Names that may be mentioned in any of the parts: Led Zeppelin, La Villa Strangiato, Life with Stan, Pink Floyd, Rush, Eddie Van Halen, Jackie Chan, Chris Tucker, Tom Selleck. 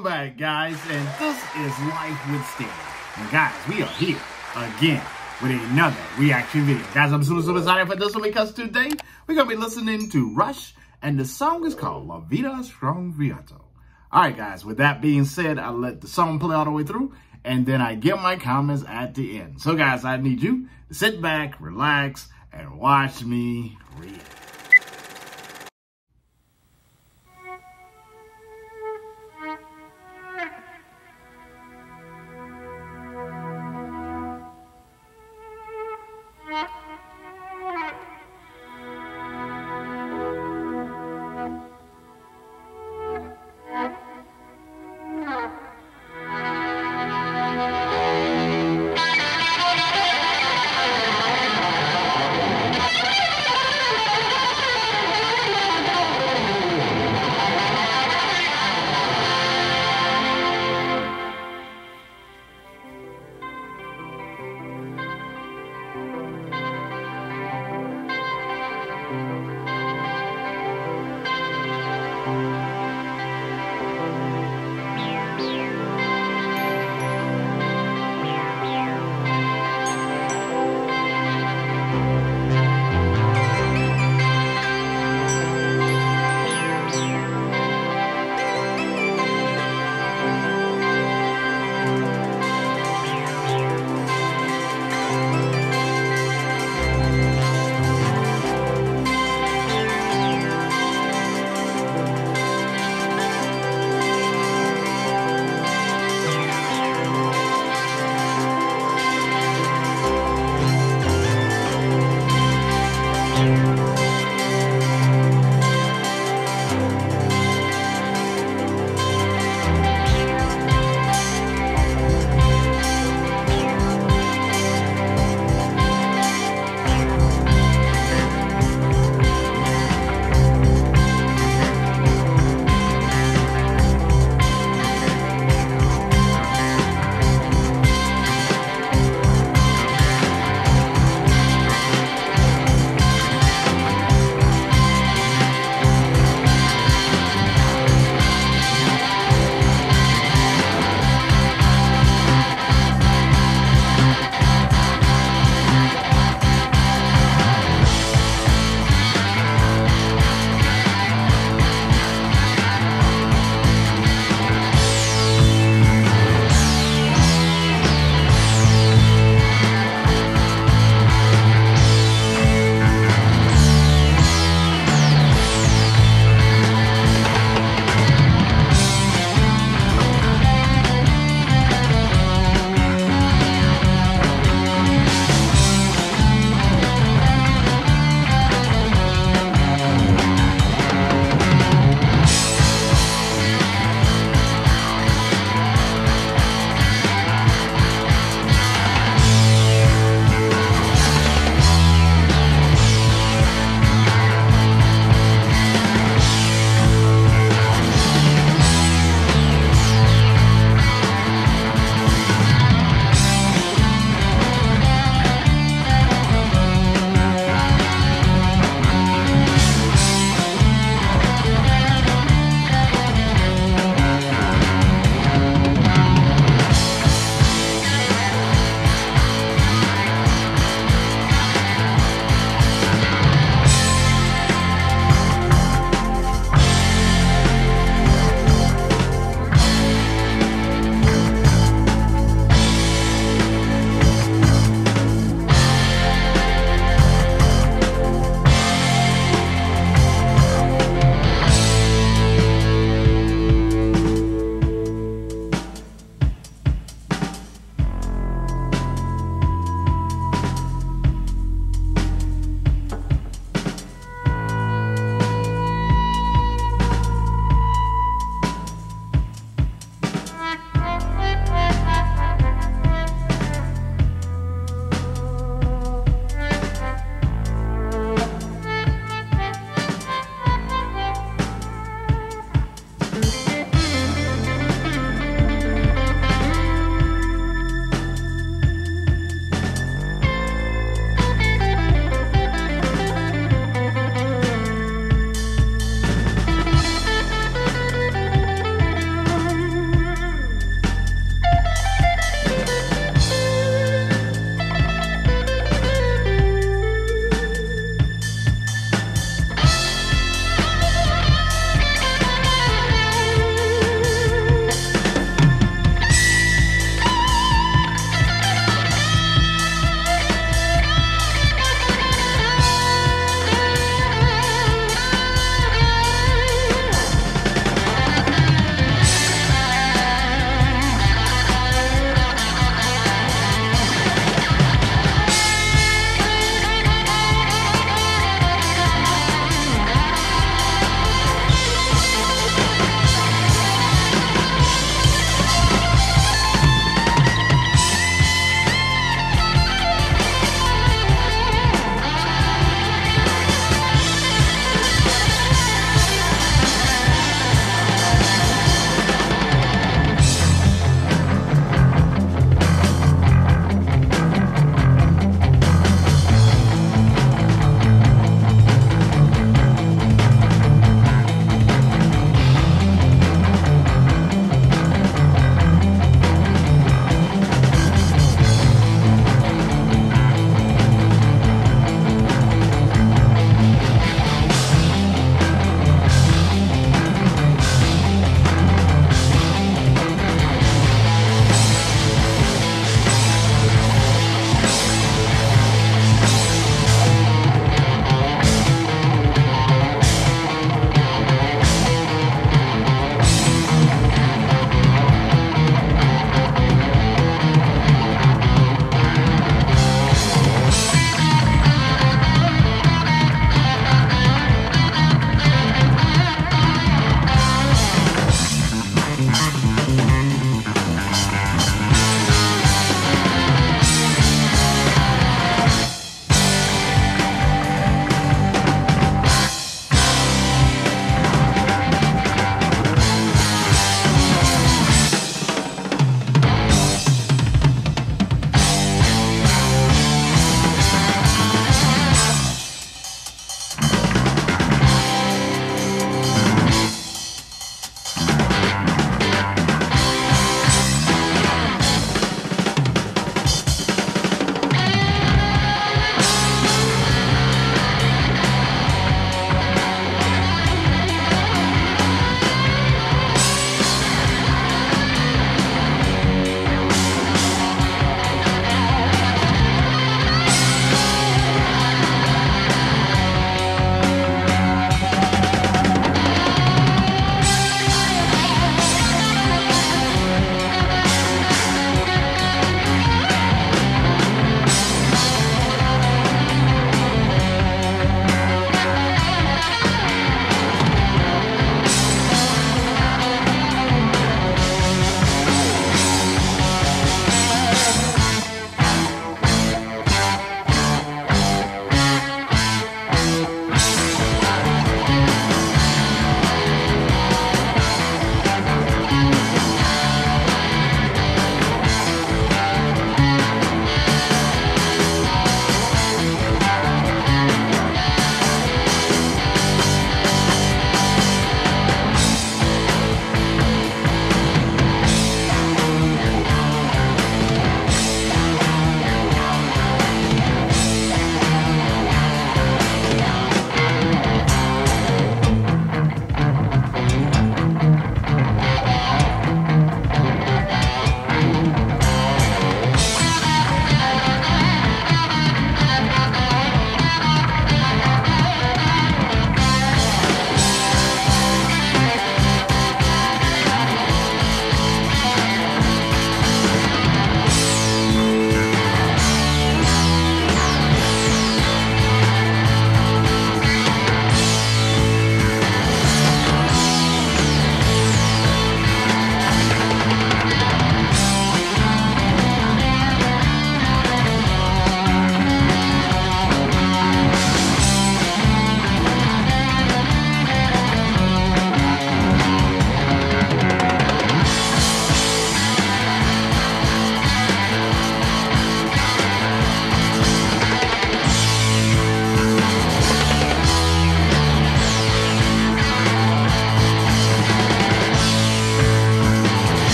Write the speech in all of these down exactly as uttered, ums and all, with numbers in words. Welcome back, guys, and this is Life with Stan. And guys, we are here again with another reaction video. Guys, I'm super, super excited for this one because today we're going to be listening to Rush, and the song is called La Villa Strangiato. All right, guys, with that being said, I let the song play all the way through, and then I give my comments at the end. So, guys, I need you to sit back, relax, and watch me read.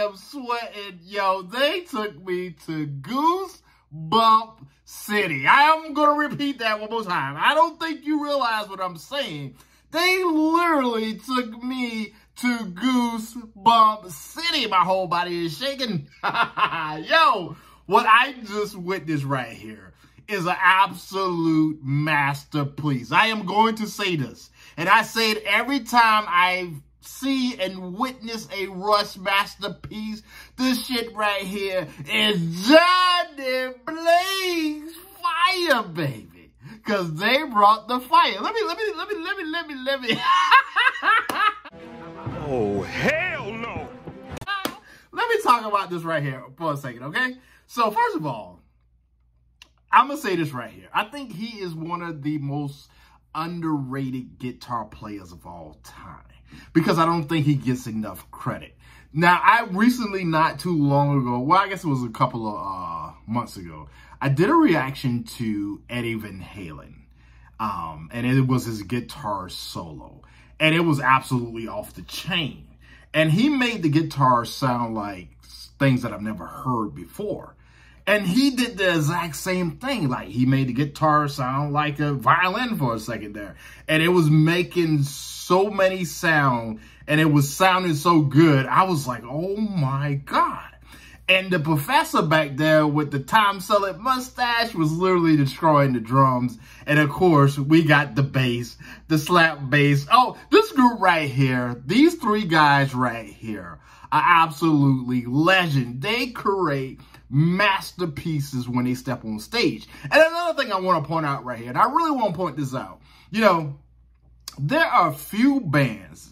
am sweating, yo. They took me to Goosebump City. I am going to repeat that one more time. I don't think you realize what I'm saying. They literally took me to Goosebump City. My whole body is shaking. Yo, what I just witnessed right here is an absolute masterpiece. I am going to say this, and I say it every time I see and witness a Rush masterpiece. This shit right here is Johnny Blaze fire, baby, because they brought the fire. Let me, let me, let me, let me, let me, let me. Oh, hell no. Let me talk about this right here for a second, okay? So, first of all, I'm going to say this right here. I think he is one of the most underrated guitar players of all time because I don't think he gets enough credit. Now, I recently, not too long ago, well, I guess it was a couple of uh, months ago, I did a reaction to Eddie Van Halen, um, and it was his guitar solo, and it was absolutely off the chain. And he made the guitar sound like things that I've never heard before. And he did the exact same thing. Like, he made the guitar sound like a violin for a second there. And it was making so many sounds, and it was sounding so good. I was like, oh my God. And the professor back there with the Tom Selleck mustache was literally destroying the drums. And of course, we got the bass, the slap bass. Oh, this group right here, these three guys right here are absolutely legend. They create masterpieces when they step on stage. And another thing I want to point out right here, and I really want to point this out, you know, there are few bands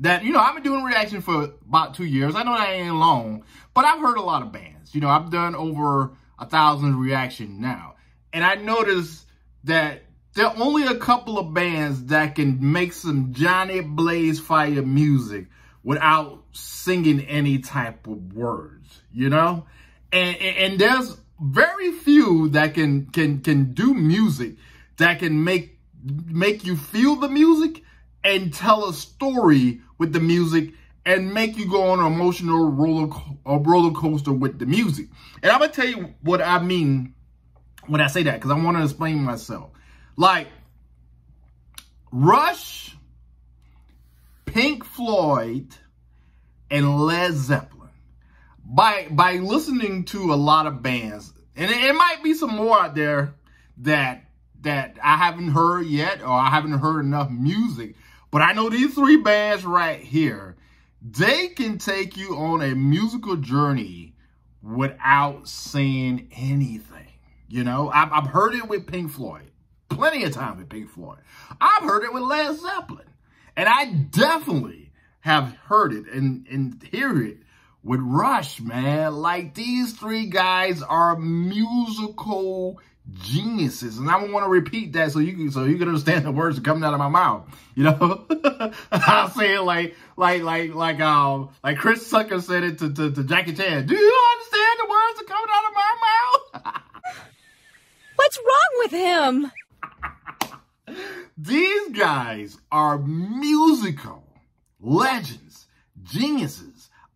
that, you know, I've been doing reaction for about two years. I know that ain't long, but I've heard a lot of bands. You know, I've done over a thousand reaction now. And I noticed that there are only a couple of bands that can make some Johnny Blaze fire music without singing any type of words, you know? And, and, and there's very few that can, can, can do music that can make, make you feel the music and tell a story with the music and make you go on an emotional roller, a roller coaster with the music. And I'm going to tell you what I mean when I say that, because I want to explain myself. Like, Rush, Pink Floyd, and Led Zeppelin. By by listening to a lot of bands, and it, it might be some more out there that that I haven't heard yet, or I haven't heard enough music, but I know these three bands right here, they can take you on a musical journey without saying anything. You know, I've, I've heard it with Pink Floyd, plenty of time with Pink Floyd. I've heard it with Led Zeppelin, and I definitely have heard it and, and hear it with Rush, man. Like, these three guys are musical geniuses, and I want to repeat that so you can so you can understand the words coming out of my mouth. You know, I'll say it like like like like um like Chris Tucker said it to, to to Jackie Chan. Do you understand the words that coming out of my mouth? What's wrong with him? These guys are musical legends, geniuses,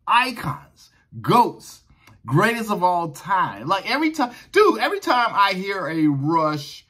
icons, goats, greatest of all time. Like, every time, dude, every time I hear a Rush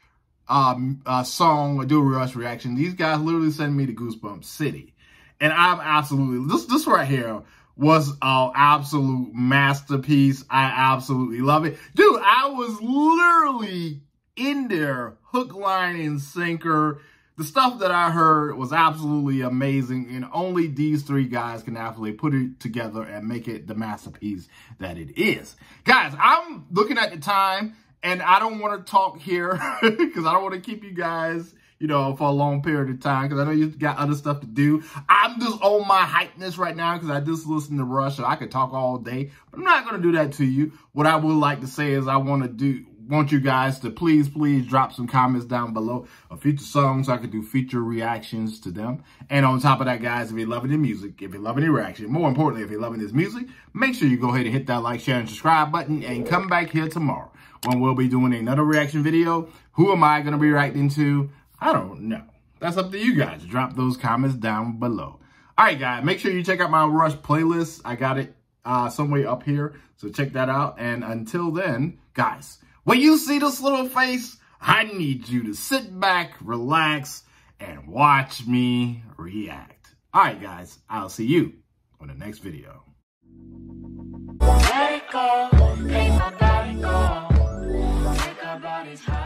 um, uh, song or do a Rush reaction, these guys literally send me to Goosebump City. And I'm absolutely, this, this right here was an absolute masterpiece. I absolutely love it. Dude, I was literally in there, hook, line, and sinker. The stuff that I heard was absolutely amazing, and only these three guys can actually put it together and make it the masterpiece that it is. Guys, I'm looking at the time, and I don't want to talk here because I don't want to keep you guys, you know, for a long period of time because I know you've got other stuff to do. I'm just on my hypeness right now because I just listened to Rush, so I could talk all day, but I'm not going to do that to you. What I would like to say is I want to do... want you guys to please, please drop some comments down below of future songs so I could do future reactions to them. And on top of that, guys, if you're loving the music, if you're loving the reaction, more importantly, if you're loving this music, make sure you go ahead and hit that like, share, and subscribe button, and come back here tomorrow when we'll be doing another reaction video. Who am I going to be reacting to? I don't know. That's up to you guys. Drop those comments down below. All right, guys, make sure you check out my Rush playlist. I got it uh, somewhere up here. So check that out. And until then, guys, when you see this little face, I need you to sit back, relax, and watch me react. All right, guys, I'll see you on the next video. Let it go, let my body go, take our bodies high.